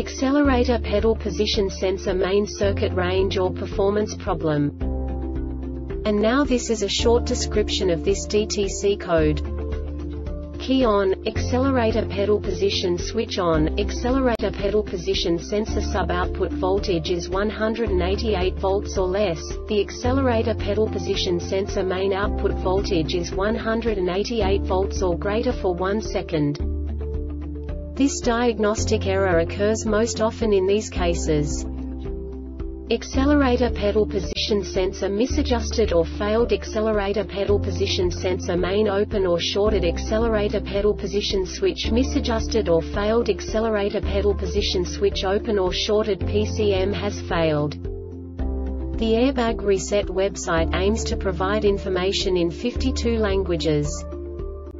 accelerator pedal position sensor main circuit range or performance problem. And now this is a short description of this DTC code. Key on, accelerator pedal position switch on, accelerator pedal position sensor sub output voltage is 188 volts or less, the accelerator pedal position sensor main output voltage is 188 volts or greater for 1 second. This diagnostic error occurs most often in these cases. Accelerator pedal position sensor misadjusted or failed, accelerator pedal position sensor main open or shorted, accelerator pedal position switch misadjusted or failed, accelerator pedal position switch open or shorted, PCM has failed. The Airbag Reset website aims to provide information in 52 languages.